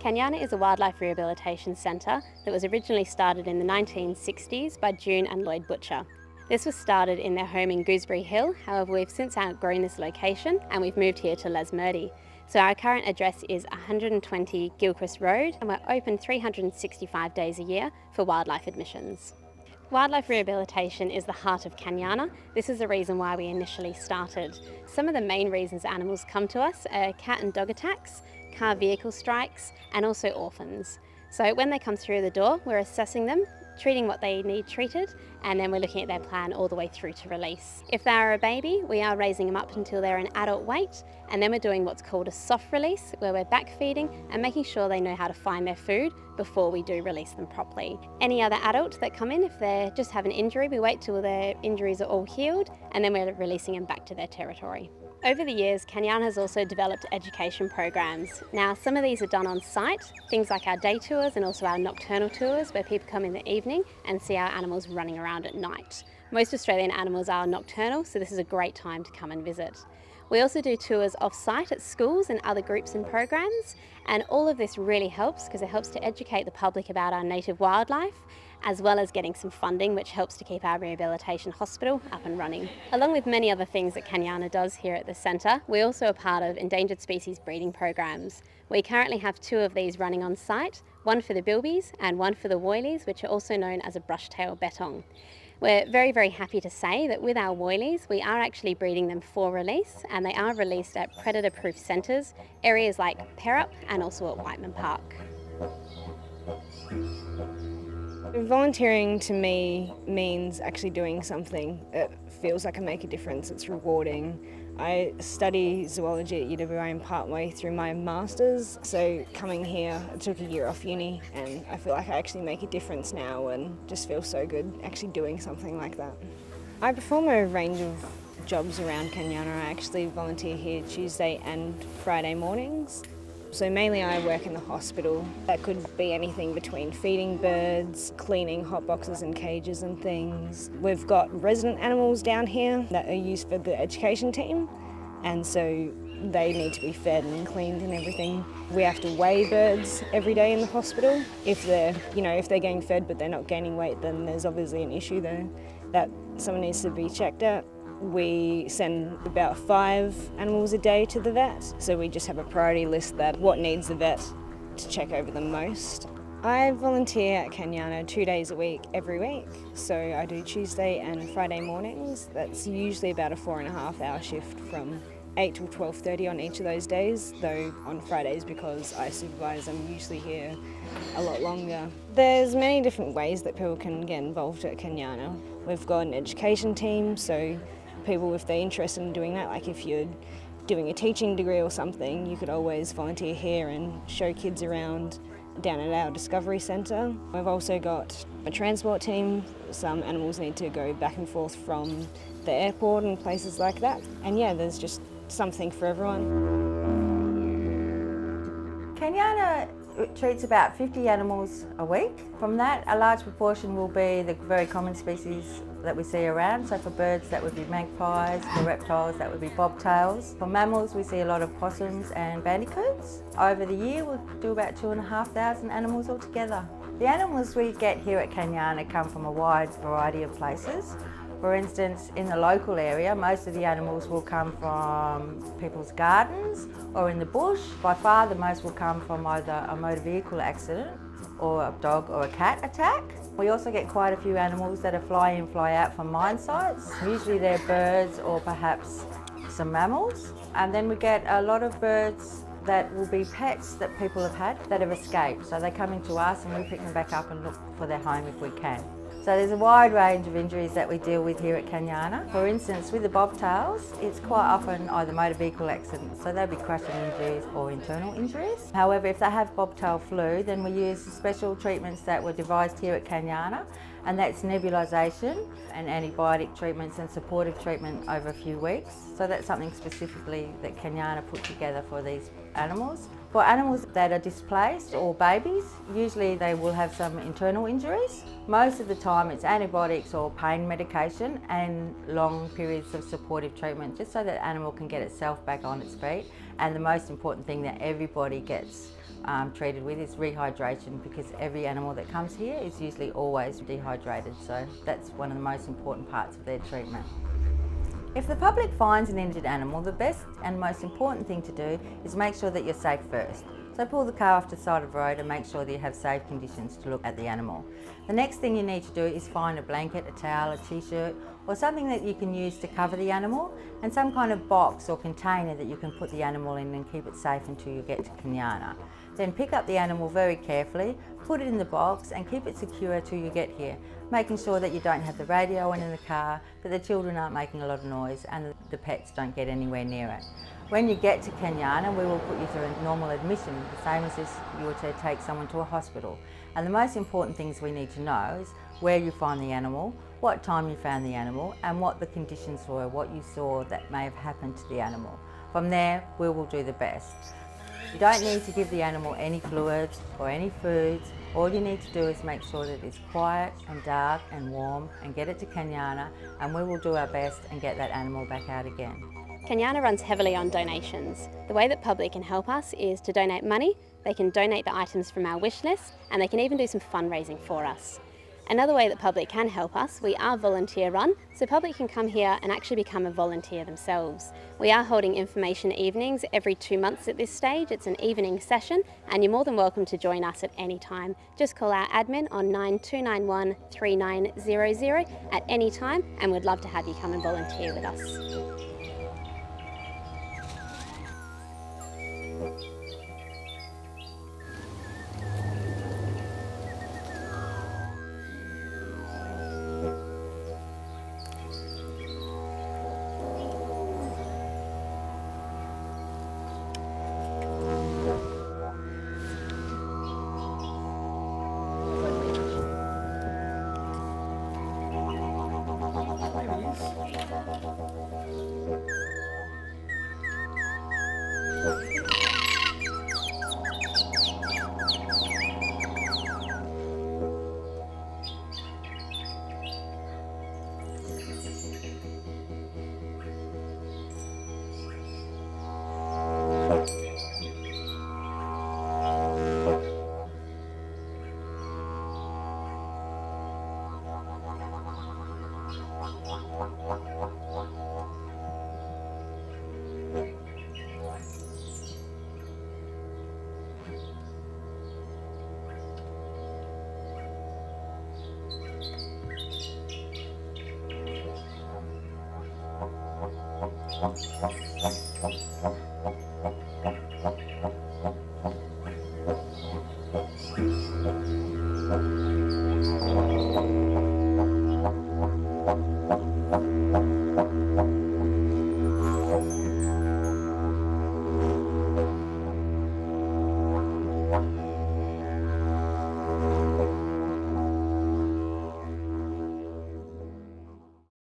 Kanyana is a wildlife rehabilitation centre that was originally started in the 1960s by June and Lloyd Butcher. This was started in their home in Gooseberry Hill, however we've since outgrown this location and we've moved here to Lesmurdie. So our current address is 120 Gilchrist Road and we're open 365 days a year for wildlife admissions. Wildlife rehabilitation is the heart of Kanyana. This is the reason why we initially started. Some of the main reasons animals come to us are cat and dog attacks, car vehicle strikes and also orphans. So when they come through the door, we're assessing them, treating what they need treated, and then we're looking at their plan all the way through to release. If they are a baby, we are raising them up until they're an adult weight, and then we're doing what's called a soft release, where we're backfeeding and making sure they know how to find their food before we do release them properly. Any other adults that come in, if they just have an injury, we wait till their injuries are all healed, and then we're releasing them back to their territory. Over the years, Kanyana has also developed education programs. Now, some of these are done on site, things like our day tours and also our nocturnal tours, where people come in the evening and see our animals running around at night. Most Australian animals are nocturnal, so this is a great time to come and visit. We also do tours off-site at schools and other groups and programs, and all of this really helps because it helps to educate the public about our native wildlife, as well as getting some funding, which helps to keep our rehabilitation hospital up and running. Along with many other things that Kanyana does here at the centre, we're also a part of endangered species breeding programs. We currently have two of these running on site, one for the bilbies and one for the woylies, which are also known as a brush tail betong. We're very, very happy to say that with our woylies, we are actually breeding them for release, and they are released at predator-proof centres, areas like Perup and also at Whiteman Park. Volunteering to me means actually doing something. It feels like I make a difference, it's rewarding. I study zoology at UWA and partway through my master's, so coming here I took a year off uni and I feel like I actually make a difference now and just feel so good actually doing something like that. I perform a range of jobs around Kanyana. I actually volunteer here Tuesday and Friday mornings. So mainly I work in the hospital. That could be anything between feeding birds, cleaning hot boxes and cages and things. We've got resident animals down here that are used for the education team, and so they need to be fed and cleaned and everything. We have to weigh birds every day in the hospital. If they're, if they're getting fed but they're not gaining weight, then there's obviously an issue there that someone needs to be checked out. We send about 5 animals a day to the vet, so we just have a priority list that what needs the vet to check over the most. I volunteer at Kanyana 2 days a week every week, so I do Tuesday and Friday mornings. That's usually about a 4.5 hour shift from 8 till 12:30 on each of those days, though on Fridays, because I supervise, I'm usually here a lot longer. There's many different ways that people can get involved at Kanyana. We've got an education team, so people, if they're interested in doing that, like if you're doing a teaching degree or something, you could always volunteer here and show kids around down at our Discovery Centre. We've also got a transport team. Some animals need to go back and forth from the airport and places like that. And yeah, there's just something for everyone. Kanyana treats about 50 animals a week. From that, a large proportion will be the very common species that we see around. So for birds, that would be magpies. For reptiles, that would be bobtails. For mammals, we see a lot of possums and bandicoots. Over the year, we'll do about 2,500 animals altogether. The animals we get here at Kanyana come from a wide variety of places. For instance, in the local area, most of the animals will come from people's gardens or in the bush. By far the most will come from either a motor vehicle accident or a dog or a cat attack. We also get quite a few animals that are fly in, fly out from mine sites. Usually they're birds or perhaps some mammals. And then we get a lot of birds that will be pets that people have had that have escaped. So they come into us and we pick them back up and look for their home if we can. So there's a wide range of injuries that we deal with here at Kanyana. For instance, with the bobtails, it's quite often either motor vehicle accidents, so they'll be crushing injuries or internal injuries. However, if they have bobtail flu, then we use special treatments that were devised here at Kanyana, and that's nebulisation and antibiotic treatments and supportive treatment over a few weeks. So that's something specifically that Kanyana put together for these animals. For animals that are displaced or babies, usually they will have some internal injuries. Most of the time it's antibiotics or pain medication and long periods of supportive treatment, just so that animal can get itself back on its feet. And the most important thing that everybody gets treated with is rehydration, because every animal that comes here is usually always dehydrated, so that's one of the most important parts of their treatment. If the public finds an injured animal, the best and most important thing to do is make sure that you're safe first. So pull the car off to the side of the road and make sure that you have safe conditions to look at the animal. The next thing you need to do is find a blanket, a towel, a t-shirt or something that you can use to cover the animal, and some kind of box or container that you can put the animal in and keep it safe until you get to Kanyana. Then pick up the animal very carefully, put it in the box and keep it secure till you get here, making sure that you don't have the radio on in the car, that the children aren't making a lot of noise and the pets don't get anywhere near it. When you get to Kanyana, we will put you through a normal admission, the same as if you were to take someone to a hospital. And the most important things we need to know is where you find the animal, what time you found the animal, and what the conditions were, what you saw that may have happened to the animal. From there, we will do the best. You don't need to give the animal any fluids or any foods. All you need to do is make sure that it's quiet and dark and warm and get it to Kanyana, and we will do our best and get that animal back out again. Kanyana runs heavily on donations. The way that public can help us is to donate money, they can donate the items from our wish list, and they can even do some fundraising for us. Another way that public can help us, we are volunteer run, so public can come here and actually become a volunteer themselves. We are holding information evenings every 2 months at this stage. It's an evening session and you're more than welcome to join us at any time. Just call our admin on 9291 3900 at any time and we'd love to have you come and volunteer with us.